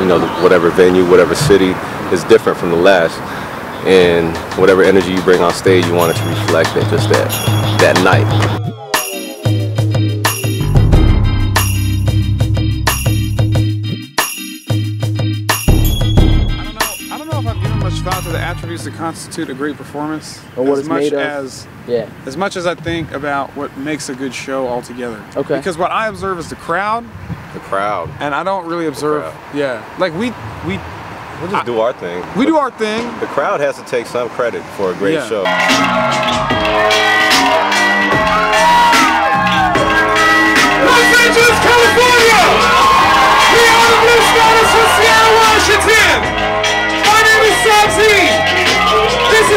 you know, whatever venue, whatever city is different from the last. And whatever energy you bring on stage, you want it to reflect in just that night. Thought to the attributes that constitute a great performance, or what it's made of. As much as I think about what makes a good show altogether. Okay. Because what I observe is the crowd. The crowd. And I don't really observe. Yeah. Like we just do our thing. We do our thing. The crowd has to take some credit for a great show. Los Angeles, California. We are the Blue Scholars from Seattle, Washington. Sabzi. This is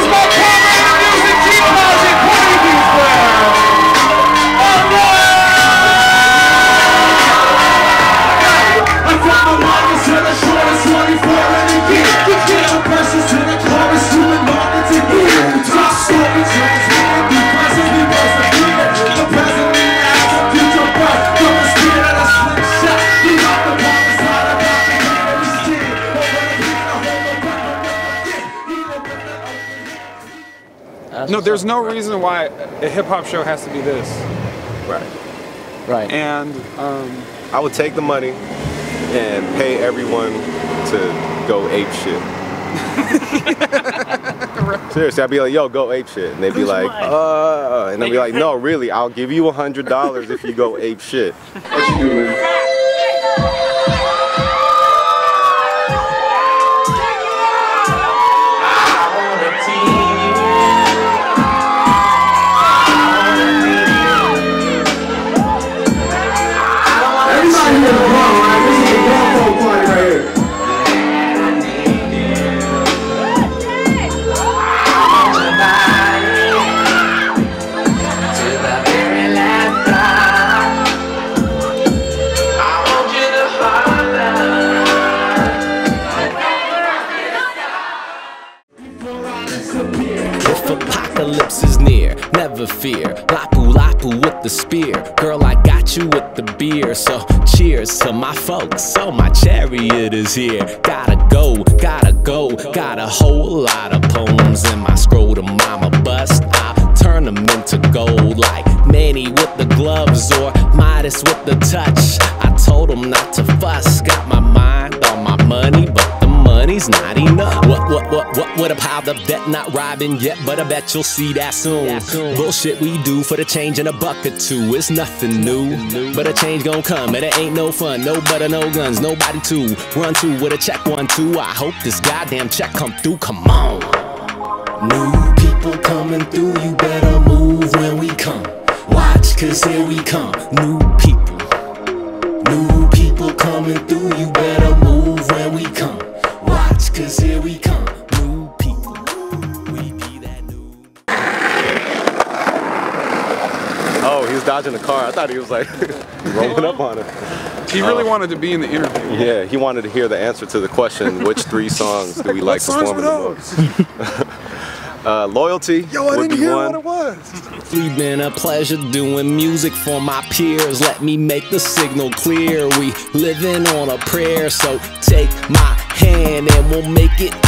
my comrade music team project. What do you do for her? I found the longest to the shortest 24 in a year. The different verses to the chorus, to the moments in here. Drop stories, transmitted, the present, the most appeared. The present, the act of future birth. From the spirit of the slingshot, we got the promise out of our community's team. No, there's no reason why a hip-hop show has to be this. Right. Right. And I would take the money and pay everyone to go ape shit. Seriously, I'd be like, yo, go ape shit. And they'd be like, and I'd be like, no, really, I'll give you $100 if you go ape shit. What you doing? Fear, lapu lapu with the spear, girl I got you with the beer, so cheers to my folks, so my chariot is here, gotta go, got a whole lot of poems in my scrotum, mama bust, I turn them into gold, like Manny with the gloves, or Midas with the touch, I told them not to fuss, got my mind on my money, but the money's not enough. What a pile of debt, not robbing yet, but I bet you'll see that soon. Bullshit we do for the change in a buck or two. It's nothing new, but a change gon' come, and it ain't no fun. No butter, no guns, nobody to run to with a check 1-2. I hope this goddamn check come through, come on. New people coming through, you better move when we come. Watch, cause here we come. New people coming through, you better move when we come. Watch, cause here we come. Dodging the car. I thought he was like rolling up on it. He really wanted to be in the interview. Yeah, he wanted to hear the answer to the question, which three songs do we like performing the most? Loyalty. Yo, I didn't hear what it was. It's been a pleasure doing music for my peers. Let me make the signal clear. We living on a prayer, so take my hand and we'll make it